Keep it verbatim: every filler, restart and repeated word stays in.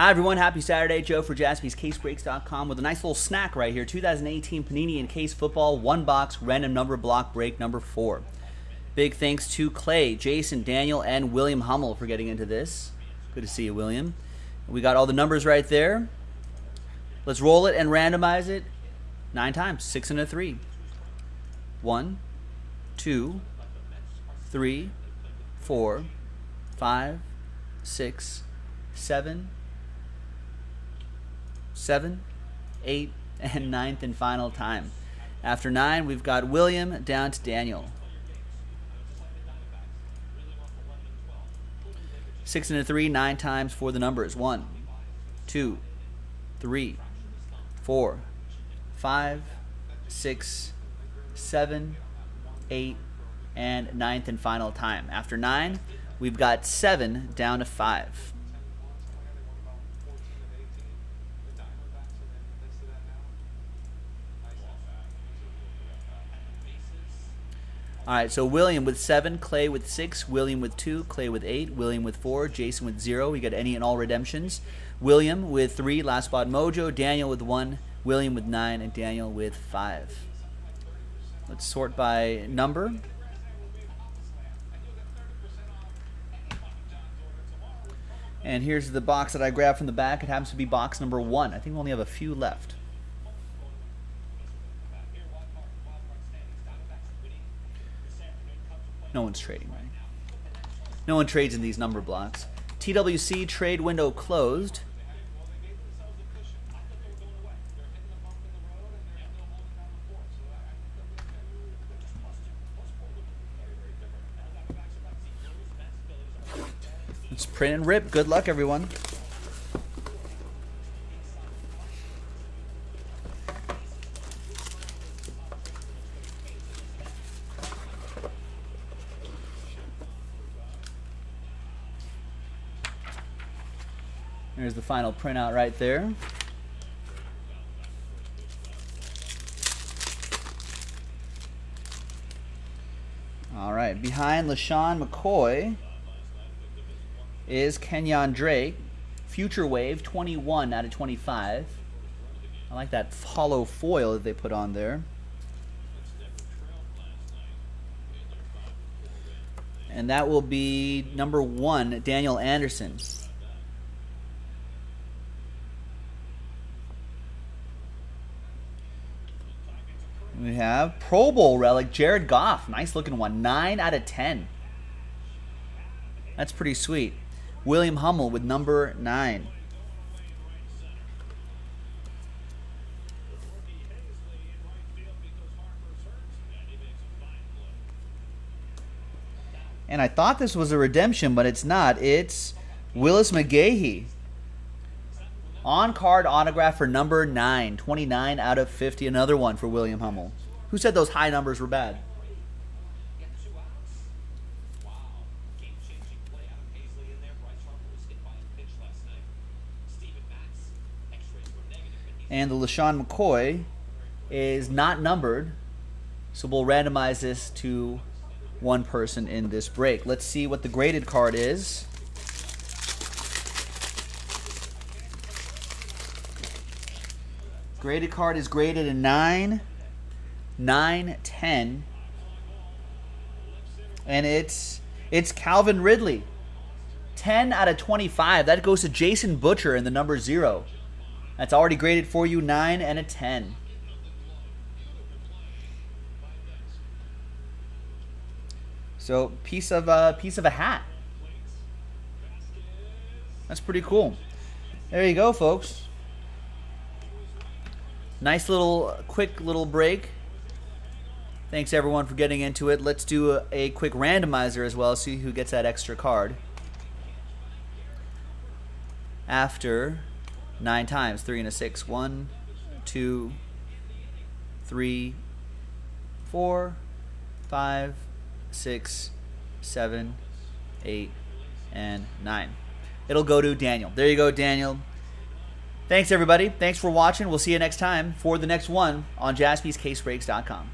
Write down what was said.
Hi everyone, happy Saturday. Joe for Jaspys Case Breaks dot com with a nice little snack right here. two thousand eighteen Panini and Case Football, one box, random number block break number four. Big thanks to Clay, Jason, Daniel, and William Hummel for getting into this. Good to see you, William. We got all the numbers right there. Let's roll it and randomize it nine times, six and a three. One, two, three, four, five, six, seven, seven, eight, and ninth and final time. After nine, we've got William down to Daniel. Six and a three, nine times for the numbers. One, two, three, four, five, six, seven, eight, and ninth and final time. After nine, we've got seven down to five. All right, so William with seven, Clay with six, William with two, Clay with eight, William with four, Jason with zero. We got any and all redemptions. William with three, Last Spot Mojo, Daniel with one, William with nine, and Daniel with five. Let's sort by number. And here's the box that I grabbed from the back. It happens to be box number one. I think we only have a few left. No one's trading, right? No one trades in these number blocks. T W C trade window closed. Let's print and rip. Good luck, everyone. There's the final printout right there. All right, behind LeSean McCoy is Kenyon Drake, Future Wave, twenty-one out of twenty-five. I like that hollow foil that they put on there. And that will be number one, Daniel Anderson. We have Pro Bowl relic, Jared Goff. Nice looking one. nine out of ten. That's pretty sweet. William Hummel with number nine. And I thought this was a redemption, but it's not. It's Willis McGahee. On-card autograph for number nine, twenty-nine out of fifty. Another one for William Hummel. Who said those high numbers were bad? And the LeSean McCoy is not numbered, so we'll randomize this to one person in this break. Let's see what the graded card is. Graded card is graded in nine, nine, ten, and it's it's Calvin Ridley, ten out of twenty-five. That goes to Jason Butcher in the number zero. That's already graded for you, nine and a ten. So piece of a piece of a hat. That's pretty cool. There you go, folks. Nice little, quick little break. Thanks everyone for getting into it. Let's do a, a quick randomizer as well, see who gets that extra card. After nine times, three and a six. One, two, three, four, five, six, seven, eight, and nine. It'll go to Daniel. There you go, Daniel. Thanks, everybody. Thanks for watching. We'll see you next time for the next one on Jaspys Case Breaks dot com.